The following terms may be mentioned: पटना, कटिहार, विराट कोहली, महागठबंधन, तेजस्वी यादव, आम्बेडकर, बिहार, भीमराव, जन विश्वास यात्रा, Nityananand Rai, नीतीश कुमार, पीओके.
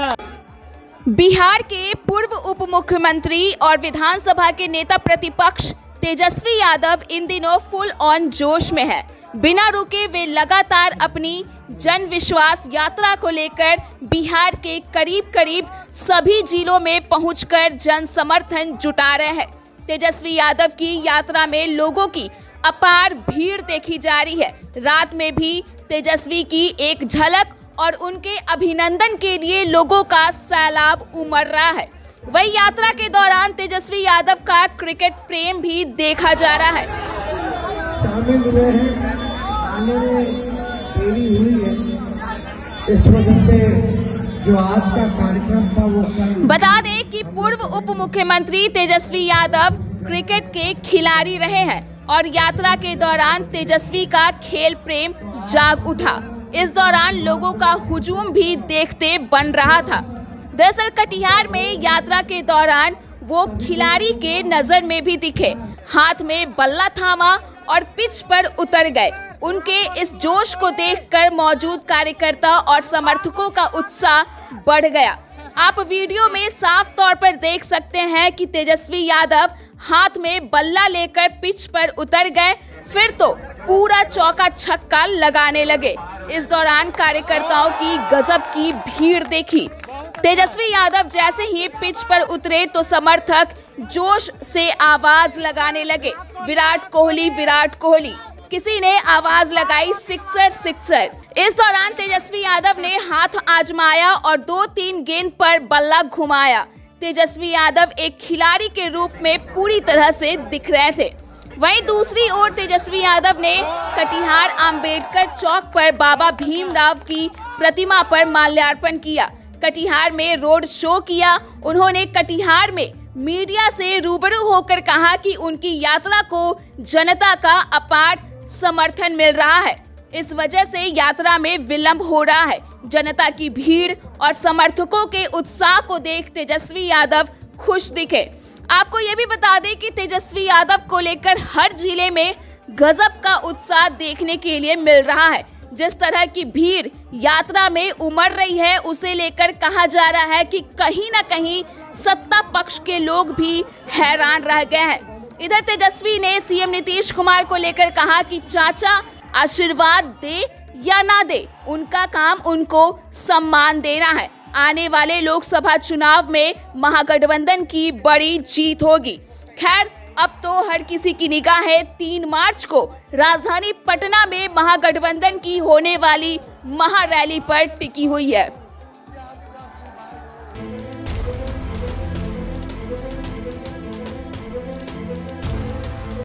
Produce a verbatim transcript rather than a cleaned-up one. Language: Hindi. बिहार के पूर्व उप मुख्यमंत्री और विधानसभा के नेता प्रतिपक्ष तेजस्वी यादव इन दिनों फुल ऑन जोश में है। बिना रुके वे लगातार अपनी जन विश्वास यात्रा को लेकर बिहार के करीब करीब सभी जिलों में पहुंचकर जन समर्थन जुटा रहे हैं। तेजस्वी यादव की यात्रा में लोगों की अपार भीड़ देखी जा रही है। रात में भी तेजस्वी की एक झलक और उनके अभिनंदन के लिए लोगों का सैलाब उमड़ रहा है। वही यात्रा के दौरान तेजस्वी यादव का क्रिकेट प्रेम भी देखा जा रहा है। शामिल हुए हैं, आने में देरी हुई है, इस वजह से जो आज का कार्यक्रम था वो बता दें कि पूर्व उप मुख्यमंत्री तेजस्वी यादव क्रिकेट के खिलाड़ी रहे हैं और यात्रा के दौरान तेजस्वी का खेल प्रेम जाग उठा। इस दौरान लोगों का हुजूम भी देखते बन रहा था। दरअसल कटिहार में यात्रा के दौरान वो खिलाड़ी के नजर में भी दिखे। हाथ में बल्ला थामा और पिच पर उतर गए। उनके इस जोश को देखकर मौजूद कार्यकर्ता और समर्थकों का उत्साह बढ़ गया। आप वीडियो में साफ तौर पर देख सकते हैं कि तेजस्वी यादव हाथ में बल्ला लेकर पिच पर उतर गए, फिर तो पूरा चौका छक्का लगाने लगे। इस दौरान कार्यकर्ताओं की गजब की भीड़ देखी। तेजस्वी यादव जैसे ही पिच पर उतरे तो समर्थक जोश से आवाज लगाने लगे, विराट कोहली विराट कोहली। किसी ने आवाज लगाई सिक्सर सिक्सर। इस दौरान तेजस्वी यादव ने हाथ आजमाया और दो तीन गेंद पर बल्ला घुमाया। तेजस्वी यादव एक खिलाड़ी के रूप में पूरी तरह से दिख रहे थे। वहीं दूसरी ओर तेजस्वी यादव ने कटिहार आम्बेडकर चौक पर बाबा भीमराव की प्रतिमा पर माल्यार्पण किया। कटिहार में रोड शो किया। उन्होंने कटिहार में मीडिया से रूबरू होकर कहा कि उनकी यात्रा को जनता का अपार समर्थन मिल रहा है, इस वजह से यात्रा में विलंब हो रहा है। जनता की भीड़ और समर्थकों के उत्साह को देख तेजस्वी यादव खुश दिखे। आपको ये भी बता दें कि तेजस्वी यादव को लेकर हर जिले में गजब का उत्साह देखने के लिए मिल रहा है। जिस तरह की भीड़ यात्रा में उमड़ रही है उसे लेकर कहा जा रहा है कि कहीं ना कहीं सत्ता पक्ष के लोग भी हैरान रह गए हैं। इधर तेजस्वी ने सीएम नीतीश कुमार को लेकर कहा कि चाचा आशीर्वाद दे या ना दे, उनका काम उनको सम्मान देना है। आने वाले लोकसभा चुनाव में महागठबंधन की बड़ी जीत होगी। खैर, अब तो हर किसी की निगाहें तीन मार्च को राजधानी पटना में महागठबंधन की होने वाली महारैली पर टिकी हुई है।